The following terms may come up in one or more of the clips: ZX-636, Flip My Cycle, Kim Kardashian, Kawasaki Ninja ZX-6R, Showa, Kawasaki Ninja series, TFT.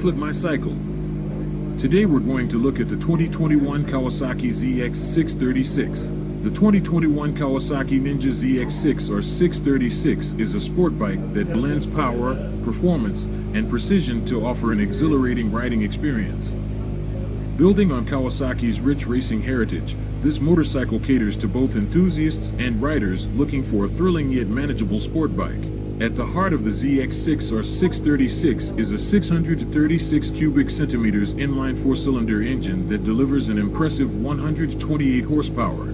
Flip My Cycle. Today we're going to look at the 2021 Kawasaki ZX-636. The 2021 Kawasaki Ninja ZX-6 or 636 is a sport bike that blends power, performance, and precision to offer an exhilarating riding experience. Building on Kawasaki's rich racing heritage, this motorcycle caters to both enthusiasts and riders looking for a thrilling yet manageable sport bike. At the heart of the ZX6 or 636 is a 636 cubic centimeters inline four-cylinder engine that delivers an impressive 128 horsepower.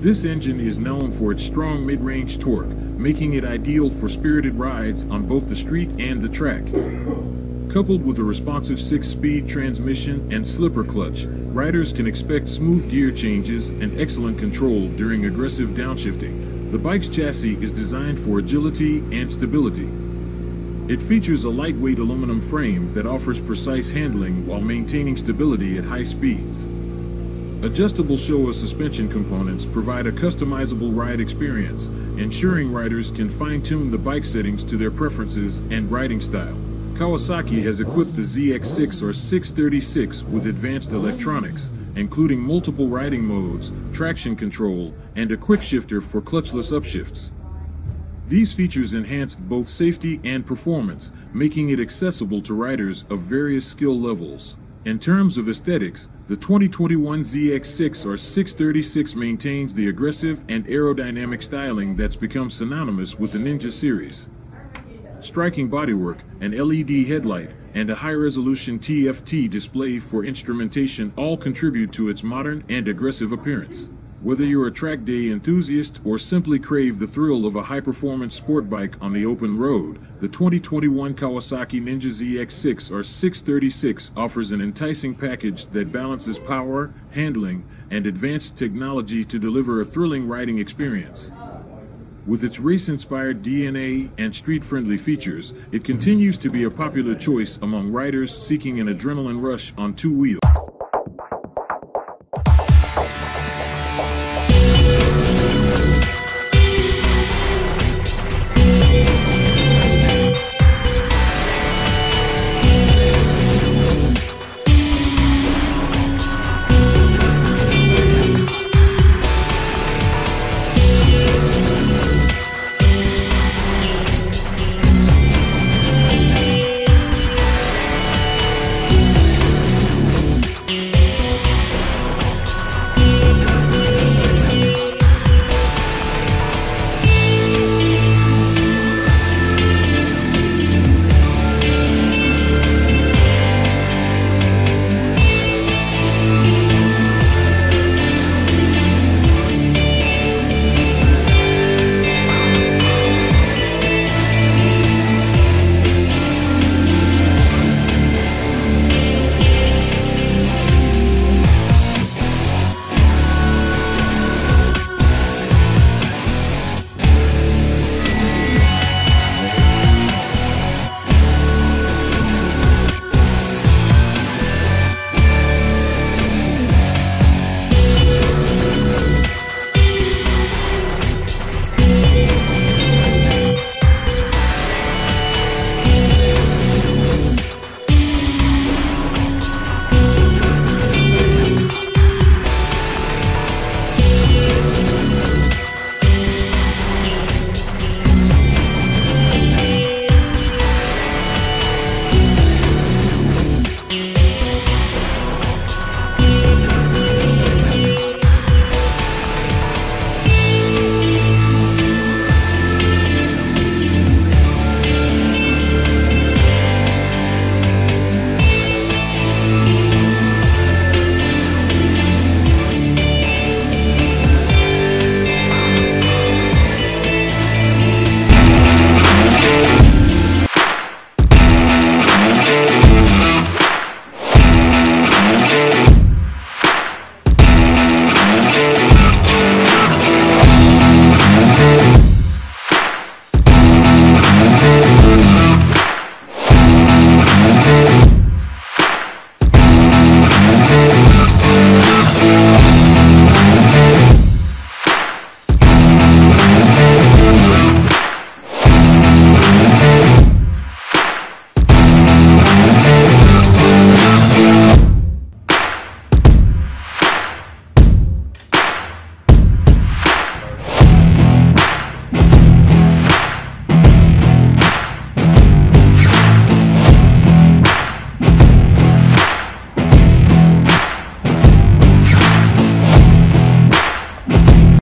This engine is known for its strong mid-range torque, making it ideal for spirited rides on both the street and the track. Coupled with a responsive 6-speed transmission and slipper clutch, riders can expect smooth gear changes and excellent control during aggressive downshifting. The bike's chassis is designed for agility and stability. It features a lightweight aluminum frame that offers precise handling while maintaining stability at high speeds. Adjustable Showa suspension components provide a customizable ride experience, ensuring riders can fine-tune the bike settings to their preferences and riding style. Kawasaki has equipped the ZX6 or 636 with advanced electronics, including multiple riding modes, traction control, and a quick shifter for clutchless upshifts. These features enhanced both safety and performance, making it accessible to riders of various skill levels. In terms of aesthetics, the 2021 ZX6 or 636 maintains the aggressive and aerodynamic styling that's become synonymous with the Ninja series. Striking bodywork, an LED headlight, and a high-resolution TFT display for instrumentation all contribute to its modern and aggressive appearance. Whether you're a track day enthusiast or simply crave the thrill of a high-performance sport bike on the open road, the 2021 Kawasaki Ninja ZX6 or 636 offers an enticing package that balances power, handling, and advanced technology to deliver a thrilling riding experience. With its race-inspired DNA and street-friendly features, it continues to be a popular choice among riders seeking an adrenaline rush on two wheels.